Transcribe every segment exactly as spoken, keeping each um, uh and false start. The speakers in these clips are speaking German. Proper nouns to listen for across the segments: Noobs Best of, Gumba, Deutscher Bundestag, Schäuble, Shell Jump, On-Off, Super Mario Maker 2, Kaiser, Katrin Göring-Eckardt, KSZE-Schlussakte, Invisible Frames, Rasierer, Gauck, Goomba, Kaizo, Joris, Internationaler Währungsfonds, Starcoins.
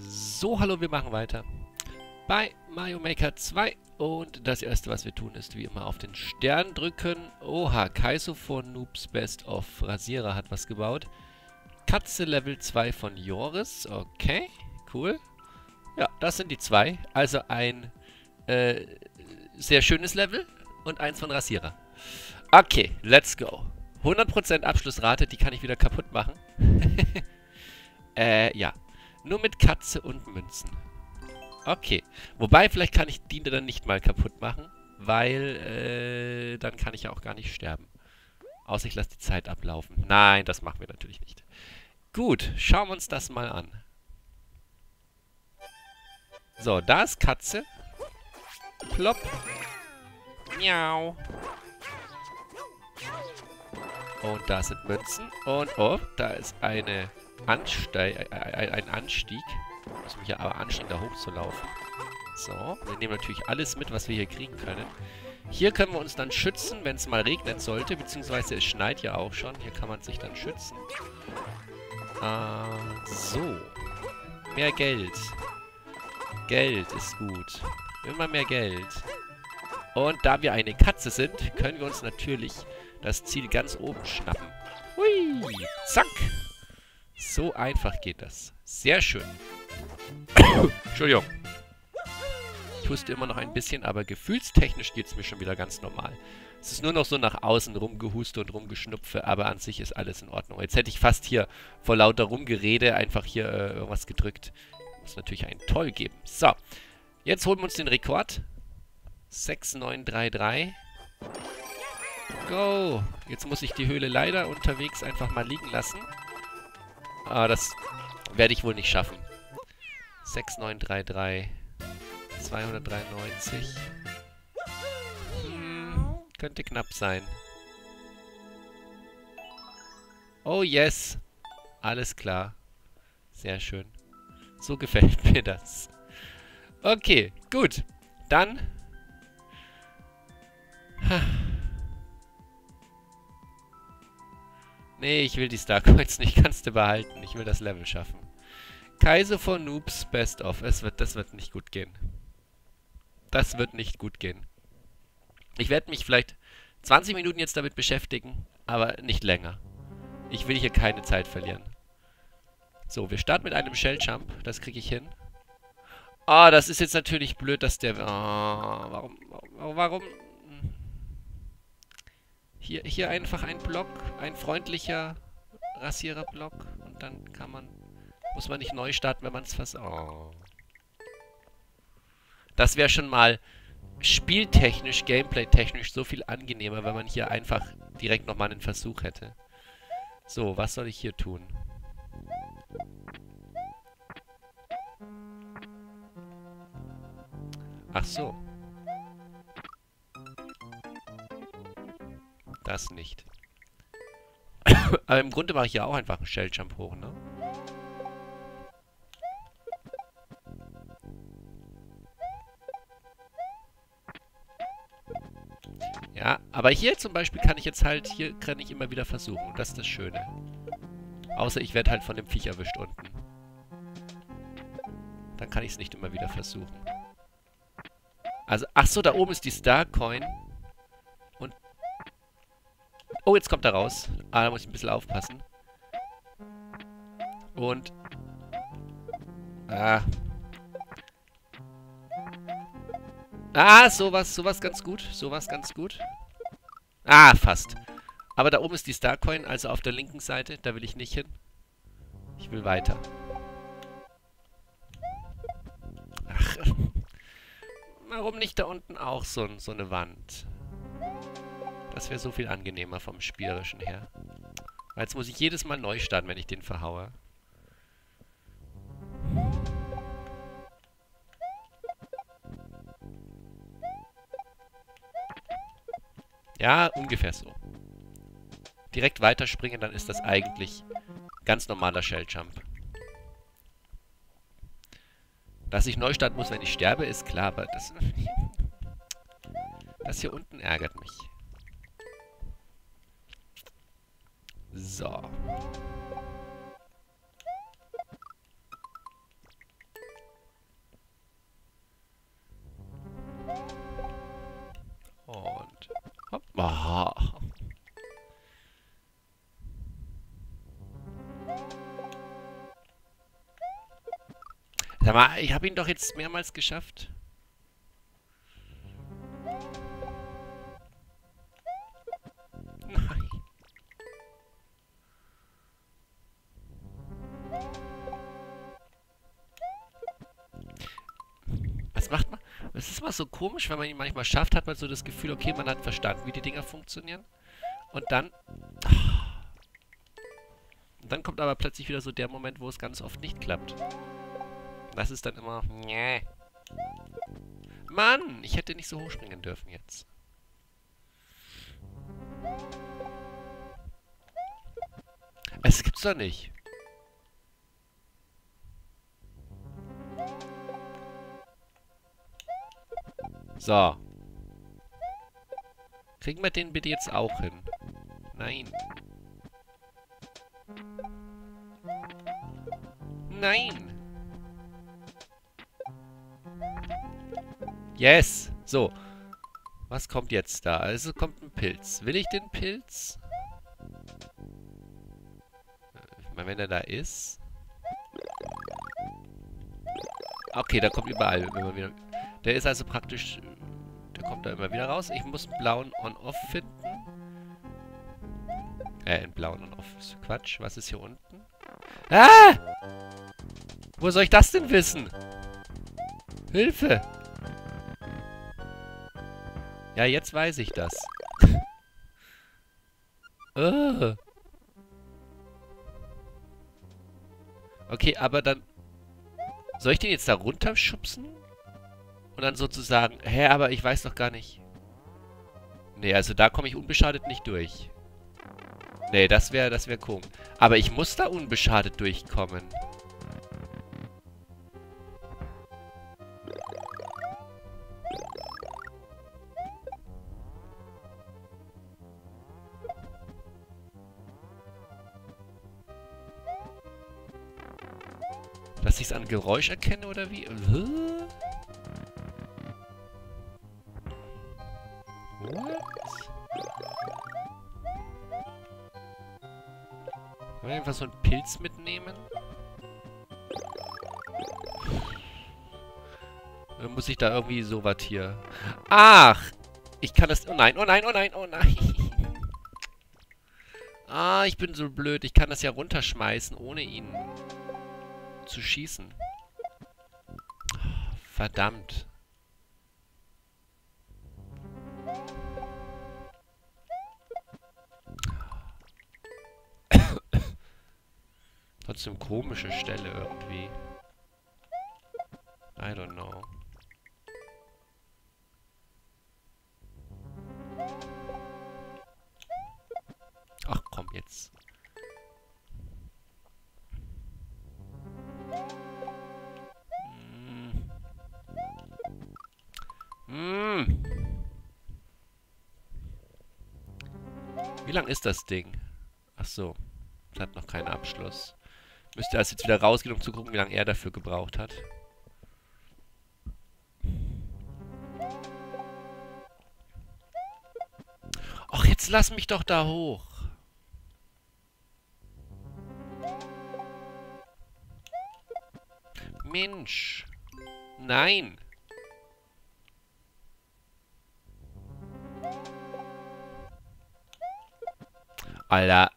So, hallo, wir machen weiter bei Mario Maker zwei. Und das erste, was wir tun, ist wie immer auf den Stern drücken. Oha, Kaizo von Noobs Best of. Rasierer hat was gebaut. Katze Level zwei von Joris. Okay, cool. Ja, das sind die zwei. Also ein äh, sehr schönes Level und eins von Rasierer. Okay, let's go. hundert Prozent Abschlussrate, die kann ich wieder kaputt machen. äh, ja. Nur mit Katze und Münzen. Okay. Wobei, vielleicht kann ich die dann nicht mal kaputt machen, weil äh, dann kann ich ja auch gar nicht sterben. Außer ich lasse die Zeit ablaufen. Nein, das machen wir natürlich nicht. Gut, schauen wir uns das mal an. So, da ist Katze. Plopp. Miau. Und da sind Münzen. Und, oh, da ist eine Ansteig, äh, ein Anstieg. Ich muss mich ja aber anstrengen, da hoch zu laufen. So, wir nehmen natürlich alles mit, was wir hier kriegen können. Hier können wir uns dann schützen, wenn es mal regnen sollte, beziehungsweise es schneit ja auch schon. Hier kann man sich dann schützen. Äh, so. Mehr Geld. Geld ist gut. Immer mehr Geld. Und da wir eine Katze sind, können wir uns natürlich das Ziel ganz oben schnappen. Hui! Zack! So einfach geht das. Sehr schön. Entschuldigung. Ich huste immer noch ein bisschen, aber gefühlstechnisch geht es mir schon wieder ganz normal. Es ist nur noch so nach außen rumgehuste und rumgeschnupfe, aber an sich ist alles in Ordnung. Jetzt hätte ich fast hier vor lauter Rumgerede einfach hier äh, irgendwas gedrückt. Muss natürlich ein Toll geben. So, jetzt holen wir uns den Rekord. sechs neun drei drei. Go! Jetzt muss ich die Höhle leider unterwegs einfach mal liegen lassen. Ah, das werde ich wohl nicht schaffen. sechs neun drei drei. zweihundertdreiundneunzig. Hm, könnte knapp sein. Oh yes! Alles klar. Sehr schön. So gefällt mir das. Okay, gut. Dann. Ha. Nee, ich will die Starcoins nicht. Kannst du behalten. Ich will das Level schaffen. Kaiser von Noobs Best of. Es wird, das wird nicht gut gehen. Das wird nicht gut gehen. Ich werde mich vielleicht zwanzig Minuten jetzt damit beschäftigen, aber nicht länger. Ich will hier keine Zeit verlieren. So, wir starten mit einem Shell Jump. Das kriege ich hin. Ah, oh, das ist jetzt natürlich blöd, dass der... Oh, warum? Warum? Hier, hier einfach ein Block, ein freundlicher Rasierer-Block und dann kann man, muss man nicht neu starten, wenn man es versaut. Oh. Das wäre schon mal spieltechnisch, gameplay-technisch so viel angenehmer, wenn man hier einfach direkt nochmal einen Versuch hätte. So, was soll ich hier tun? Ach so. Das nicht. Aber im Grunde mache ich ja auch einfach einen Shell-Jump hoch, ne? Ja, aber hier zum Beispiel kann ich jetzt halt, hier kann ich immer wieder versuchen. Und das ist das Schöne. Außer ich werde halt von dem Viech erwischt unten. Dann kann ich es nicht immer wieder versuchen. Also, ach so, da oben ist die Starcoin. Oh, jetzt kommt er raus. Ah, da muss ich ein bisschen aufpassen. Und... Ah. Ah, sowas, sowas ganz gut. Sowas ganz gut. Ah, fast. Aber da oben ist die Starcoin, also auf der linken Seite. Da will ich nicht hin. Ich will weiter. Ach. Warum nicht da unten auch so, so eine Wand? Das wäre so viel angenehmer vom Spielerischen her. Weil jetzt muss ich jedes Mal neu starten, wenn ich den verhaue. Ja, ungefähr so. Direkt weiterspringen, dann ist das eigentlich ganz normaler Shell-Jump. Dass ich neu starten muss, wenn ich sterbe, ist klar, aber das, das hier unten ärgert mich. So. Sag mal, ich habe ihn doch jetzt mehrmals geschafft. Nein. Was macht man? Es ist mal so komisch, wenn man ihn manchmal schafft, hat man so das Gefühl, okay, man hat verstanden, wie die Dinger funktionieren. Und dann... Und dann kommt aber plötzlich wieder so der Moment, wo es ganz oft nicht klappt. Das ist dann immer... Mann, ich hätte nicht so hochspringen dürfen jetzt. Es gibt's doch nicht. So. Kriegen wir den bitte jetzt auch hin? Nein. Nein. Yes. So. Was kommt jetzt da? Also kommt ein Pilz. Will ich den Pilz? Ich meine, wenn er da ist. Okay, da kommt überall immer wieder... Der ist also praktisch... Der kommt da immer wieder raus. Ich muss einen blauen On-Off finden. Äh, einen blauen On-Off ist Quatsch. Was ist hier unten? Ah! Wo soll ich das denn wissen? Hilfe! Ja, jetzt weiß ich das. Oh. Okay, aber dann... Soll ich den jetzt da runterschubsen? Und dann sozusagen, hä, aber ich weiß doch gar nicht. Nee, also da komme ich unbeschadet nicht durch. Nee, das wäre, das wäre komisch. Aber ich muss da unbeschadet durchkommen. Dass ich es an Geräusch erkenne, oder wie? What? Wollen wir einfach so einen Pilz mitnehmen? Dann muss ich da irgendwie so was hier... Ach! Ich kann das... Oh nein, oh nein, oh nein, oh nein! Ah, ich bin so blöd. Ich kann das ja runterschmeißen, ohne ihn zu schießen. Verdammt. Trotzdem komische Stelle irgendwie. I don't know. Ach komm jetzt. Hm. Hm. Wie lang ist das Ding? Ach so, das hat noch keinen Abschluss. Müsste erst jetzt wieder rausgehen, um zu gucken, wie lange er dafür gebraucht hat. Och, jetzt lass mich doch da hoch. Mensch. Nein. Alter.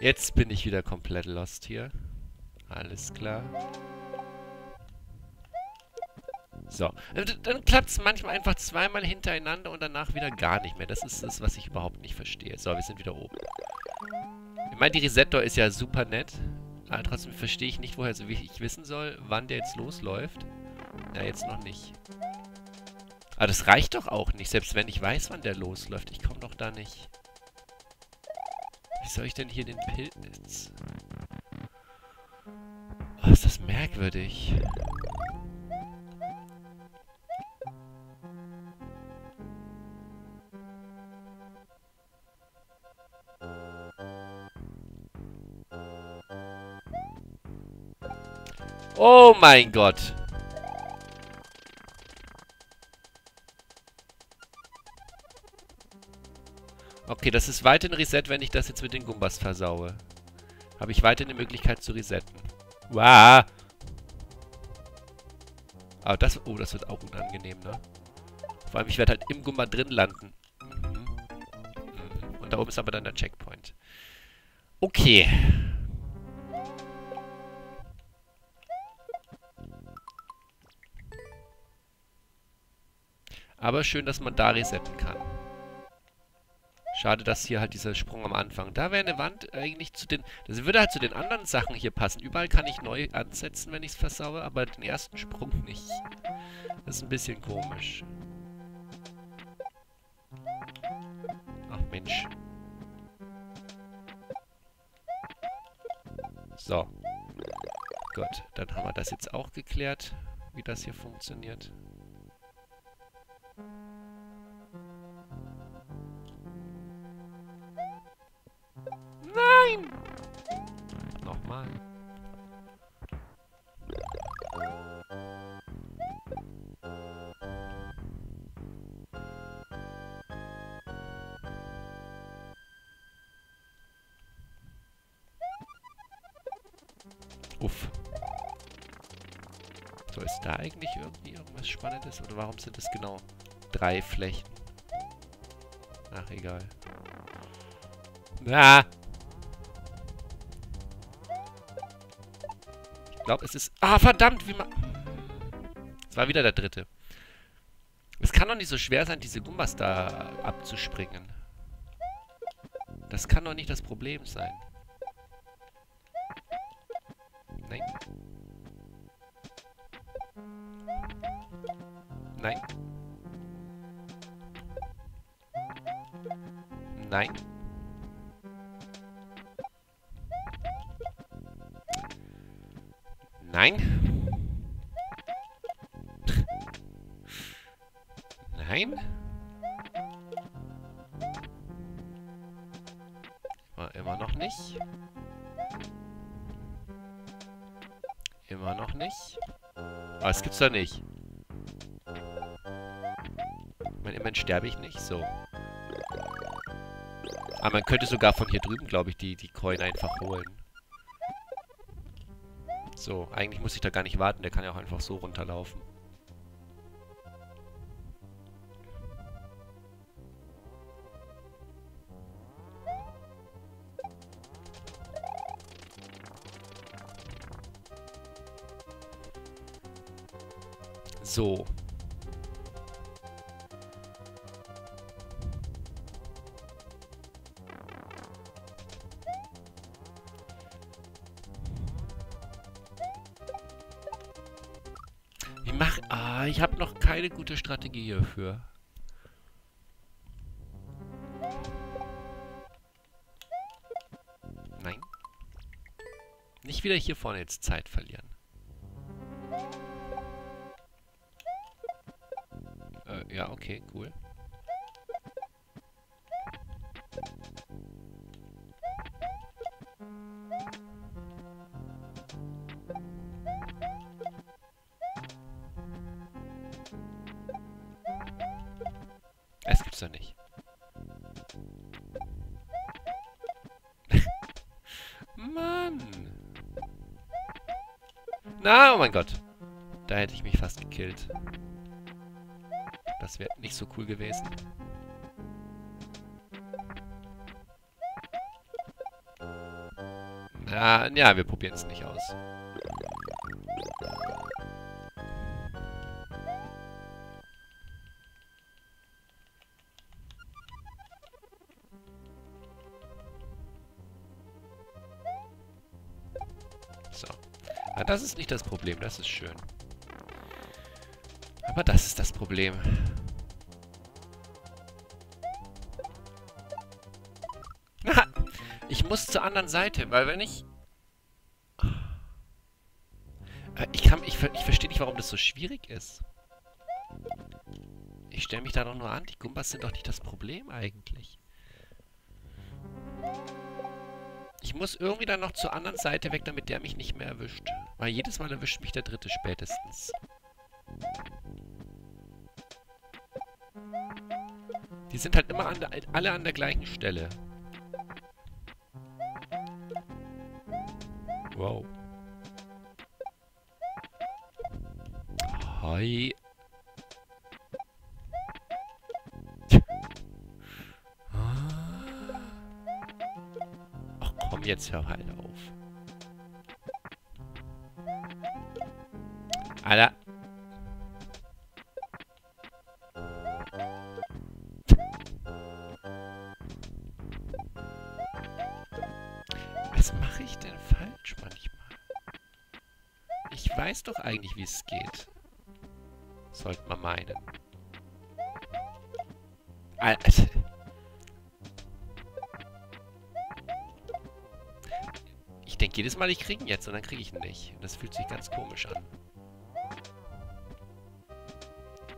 Jetzt bin ich wieder komplett lost hier. Alles klar. So. Dann klappt es manchmal einfach zweimal hintereinander und danach wieder gar nicht mehr. Das ist das, was ich überhaupt nicht verstehe. So, wir sind wieder oben. Ich meine, die Reset-Door ist ja super nett. Aber trotzdem verstehe ich nicht, woher so ich wissen soll, wann der jetzt losläuft. Ja, jetzt noch nicht. Aber das reicht doch auch nicht. Selbst wenn ich weiß, wann der losläuft. Ich komme doch da nicht... Wie soll ich denn hier den Pilz... Oh, ist das merkwürdig. Oh mein Gott. Okay, das ist weiterhin Reset, wenn ich das jetzt mit den Gumbas versaue. Habe ich weiterhin die Möglichkeit zu resetten. Wow. Aber das... Oh, das wird auch unangenehm, ne? Vor allem, ich werde halt im Gumba drin landen. Mhm. Mhm. Und da oben ist aber dann der Checkpoint. Okay. Aber schön, dass man da resetten kann. Schade, dass hier halt dieser Sprung am Anfang. Da wäre eine Wand eigentlich zu den... Das würde halt zu den anderen Sachen hier passen. Überall kann ich neu ansetzen, wenn ich es versaue, aber den ersten Sprung nicht. Das ist ein bisschen komisch. Ach Mensch. So. Gut, dann haben wir das jetzt auch geklärt, wie das hier funktioniert. Nein! Nochmal. Uff. So, ist da eigentlich irgendwie irgendwas Spannendes? Oder warum sind es genau drei Flächen? Ach, egal. Na! Ich glaube, es ist... Ah, verdammt, wie man... Es war wieder der dritte. Es kann doch nicht so schwer sein, diese Gumbas da abzuspringen. Das kann doch nicht das Problem sein. Nein. Nein. Nein. Nein. Nein. War immer noch nicht. Immer noch nicht. Ah, das gibt's doch nicht. Immerhin, immerhin sterbe ich nicht. So. Aber man könnte sogar von hier drüben, glaube ich, die, die Coin einfach holen. So, eigentlich muss ich da gar nicht warten, der kann ja auch einfach so runterlaufen. So. Ich habe noch keine gute Strategie hierfür. Nein. Nicht wieder hier vorne jetzt Zeit verlieren. Äh, ja, okay, cool. Es gibt's doch nicht. Mann! Na, oh mein Gott. Da hätte ich mich fast gekillt. Das wäre nicht so cool gewesen. Na, ja, wir probieren es nicht aus. Das ist nicht das Problem, das ist schön. Aber das ist das Problem. Na, ich muss zur anderen Seite, weil wenn ich... Ich kann, ich, ich verstehe nicht, warum das so schwierig ist. Ich stelle mich da doch nur an, die Gumbas sind doch nicht das Problem eigentlich. Ich muss irgendwie dann noch zur anderen Seite weg, damit der mich nicht mehr erwischt. Weil jedes Mal erwischt mich der dritte spätestens. Die sind halt immer an der, alle an der gleichen Stelle. Wow. Hi. Ach komm, jetzt hör halt auf. Alter. Was mache ich denn falsch manchmal? Ich weiß doch eigentlich, wie es geht. Sollte man meinen. Alter. Ich denke jedes Mal, ich kriege ihn jetzt und dann kriege ich ihn nicht. Und das fühlt sich ganz komisch an.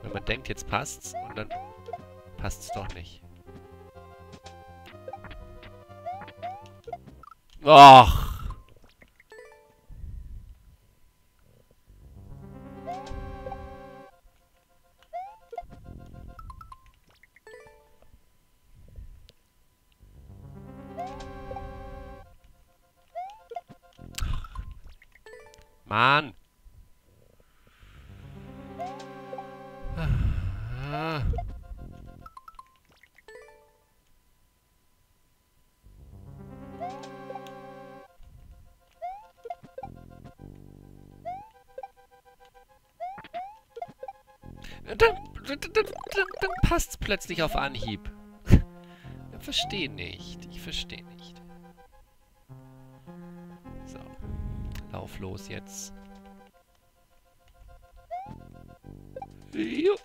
Wenn man denkt, jetzt passt's und dann passt es doch nicht. Och. Mann. Ah. Dann, dann, dann, dann passt es plötzlich auf Anhieb. Ich verstehe nicht. Ich verstehe nicht. So. Lauf los jetzt. Jo.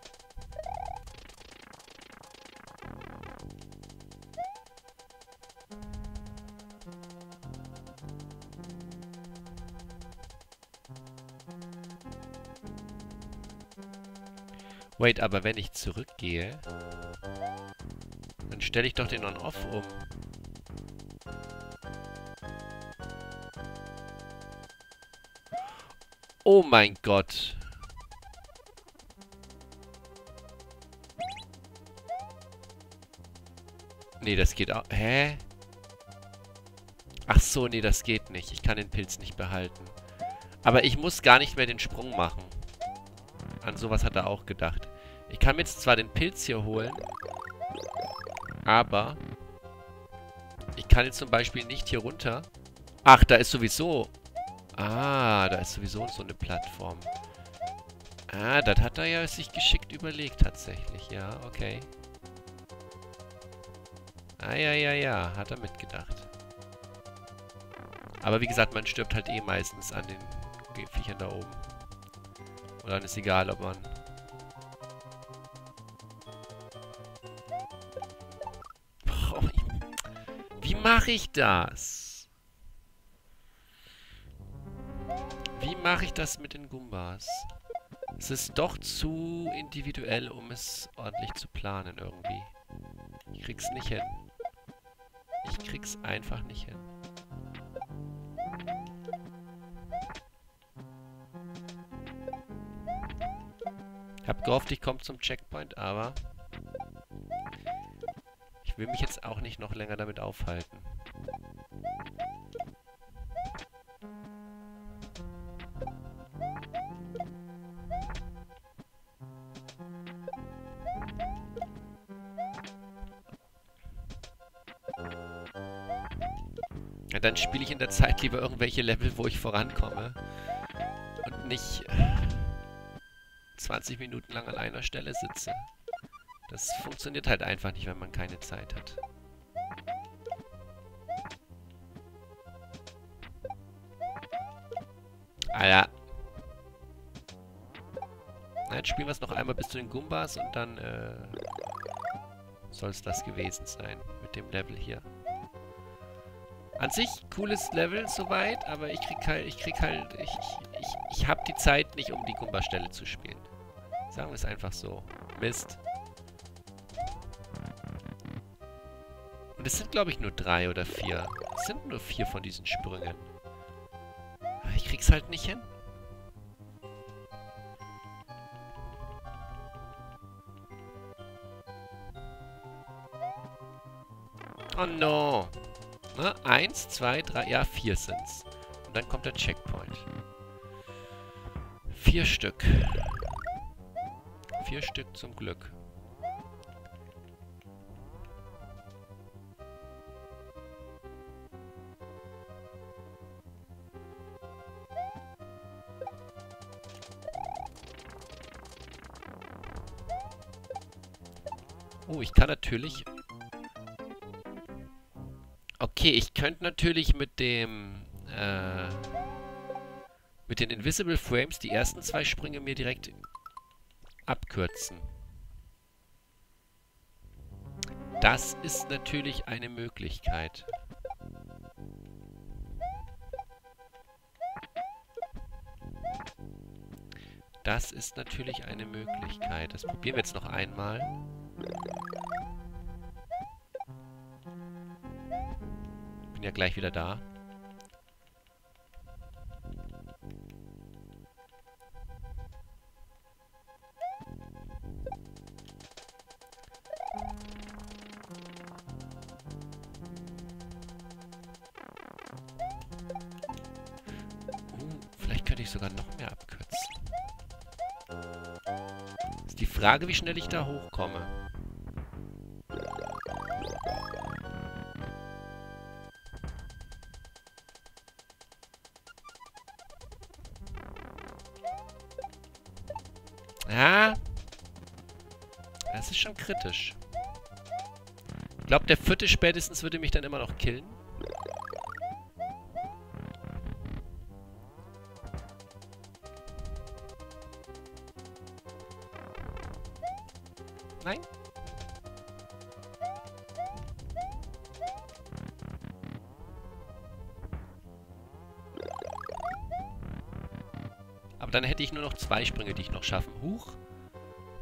Wait, aber wenn ich zurückgehe, dann stelle ich doch den On-Off um. Oh mein Gott. Nee, das geht auch. Hä? Ach so, nee, das geht nicht. Ich kann den Pilz nicht behalten. Aber ich muss gar nicht mehr den Sprung machen. An sowas hat er auch gedacht. Ich kann mir jetzt zwar den Pilz hier holen, aber ich kann jetzt zum Beispiel nicht hier runter. Ach, da ist sowieso... Ah, da ist sowieso so eine Plattform. Ah, das hat er ja sich geschickt überlegt tatsächlich. Ja, okay. Ah, ja, ja, ja. Hat er mitgedacht. Aber wie gesagt, man stirbt halt eh meistens an den Viechern da oben. Und dann ist egal, ob man... Boah, wie mache ich das? Wie mache ich das mit den Goombas? Es ist doch zu individuell, um es ordentlich zu planen irgendwie. Ich krieg's nicht hin. Ich krieg's einfach nicht hin. Hab gehofft, ich komme zum Checkpoint, aber ich will mich jetzt auch nicht noch länger damit aufhalten. Ja, dann spiele ich in der Zeit lieber irgendwelche Level, wo ich vorankomme und nicht zwanzig Minuten lang an einer Stelle sitze. Das funktioniert halt einfach nicht, wenn man keine Zeit hat. Alter. Na, jetzt spielen wir es noch einmal bis zu den Goombas und dann äh, soll es das gewesen sein mit dem Level hier. An sich cooles Level soweit, aber ich krieg halt, ich krieg halt, ich, ich, ich hab die Zeit nicht, um die Goomba-Stelle zu spielen. Sagen wir es einfach so. Mist. Und es sind, glaube ich, nur drei oder vier. Es sind nur vier von diesen Sprüngen. Ich krieg's halt nicht hin. Oh no. Na, eins, zwei, drei, ja, vier sind's. Und dann kommt der Checkpoint. Vier Stück. Vier Stück zum Glück. Oh, ich kann natürlich... Okay, ich könnte natürlich mit dem... Äh, mit den Invisible Frames die ersten zwei Sprünge mir direkt abkürzen. Das ist natürlich eine Möglichkeit. Das ist natürlich eine Möglichkeit. Das probieren wir jetzt noch einmal. Bin ja gleich wieder da. Uh, vielleicht könnte ich sogar noch mehr abkürzen. Ist die Frage, wie schnell ich da hochkomme. Ja, das ist schon kritisch. Ich glaube, der vierte spätestens würde mich dann immer noch killen. Nein. Dann hätte ich nur noch zwei Sprünge, die ich noch schaffen. Huch!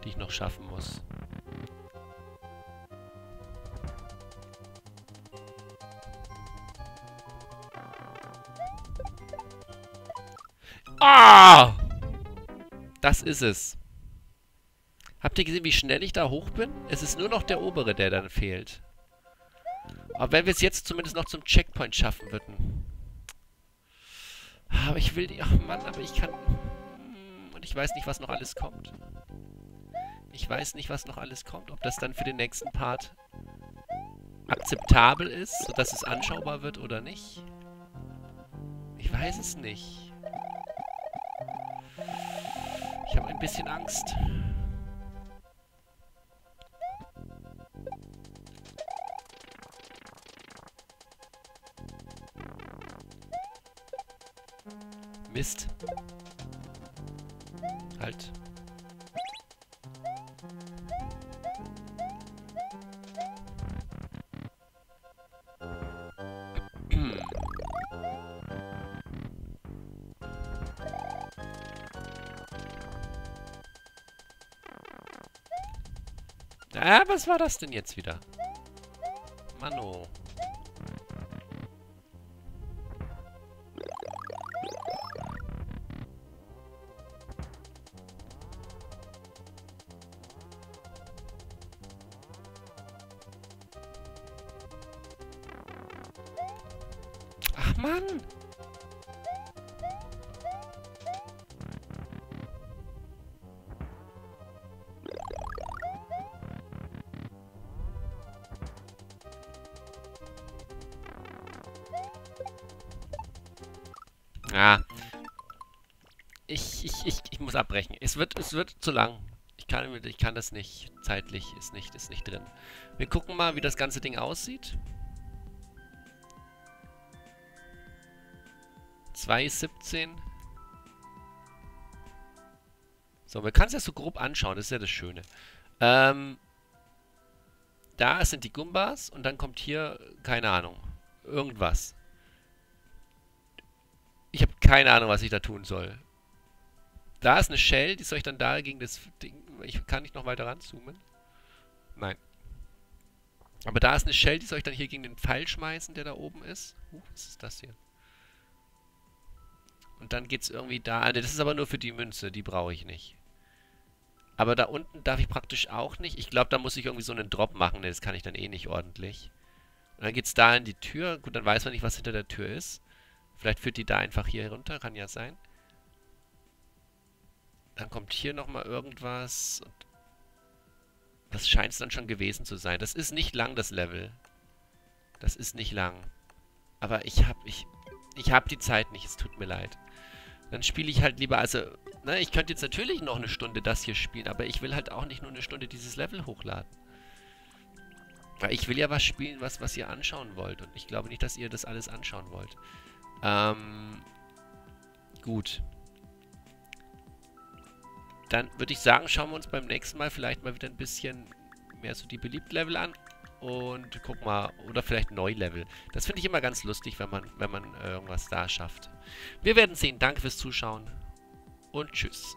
Die ich noch schaffen muss. Ah! Das ist es. Habt ihr gesehen, wie schnell ich da hoch bin? Es ist nur noch der obere, der dann fehlt. Aber wenn wir es jetzt zumindest noch zum Checkpoint schaffen würden. Aber ich will die... Ach Mann, aber ich kann... Und ich weiß nicht, was noch alles kommt. Ich weiß nicht, was noch alles kommt. Ob das dann für den nächsten Part akzeptabel ist, sodass es anschaubar wird oder nicht. Ich weiß es nicht. Ich habe ein bisschen Angst. Mist. Halt. Ah, was war das denn jetzt wieder? Mano. Mann! Ja. Ich, ich, ich, ich muss abbrechen. Es wird, es wird zu lang. Ich kann, ich kann das nicht. Zeitlich ist nicht, ist nicht drin. Wir gucken mal, wie das ganze Ding aussieht. zwei siebzehn. So, man kann es ja so grob anschauen. Das ist ja das Schöne. Ähm, da sind die Gumbas und dann kommt hier, keine Ahnung, irgendwas. Ich habe keine Ahnung, was ich da tun soll. Da ist eine Shell, die soll ich dann da gegen das Ding... Ich kann nicht noch weiter ranzoomen. Nein. Aber da ist eine Shell, die soll ich dann hier gegen den Pfeil schmeißen, der da oben ist. Huch, was ist das hier? Und dann geht's irgendwie da... Also das ist aber nur für die Münze, die brauche ich nicht. Aber da unten darf ich praktisch auch nicht. Ich glaube, da muss ich irgendwie so einen Drop machen. Ne, das kann ich dann eh nicht ordentlich. Und dann geht's da in die Tür. Gut, dann weiß man nicht, was hinter der Tür ist. Vielleicht führt die da einfach hier runter. Kann ja sein. Dann kommt hier nochmal irgendwas. Das scheint es dann schon gewesen zu sein. Das ist nicht lang, das Level. Das ist nicht lang. Aber ich habe ich, ich hab die Zeit nicht. Es tut mir leid. Dann spiele ich halt lieber... Also... Ne, ich könnte jetzt natürlich noch eine Stunde das hier spielen, aber ich will halt auch nicht nur eine Stunde dieses Level hochladen. Weil ich will ja was spielen, was, was ihr anschauen wollt. Und ich glaube nicht, dass ihr das alles anschauen wollt. Ähm, gut. Dann würde ich sagen, schauen wir uns beim nächsten Mal vielleicht mal wieder ein bisschen mehr so die beliebten Level an. Und guck mal, oder vielleicht Neu-Level. Das finde ich immer ganz lustig, wenn man, wenn man irgendwas da schafft. Wir werden sehen. Danke fürs Zuschauen. Und tschüss.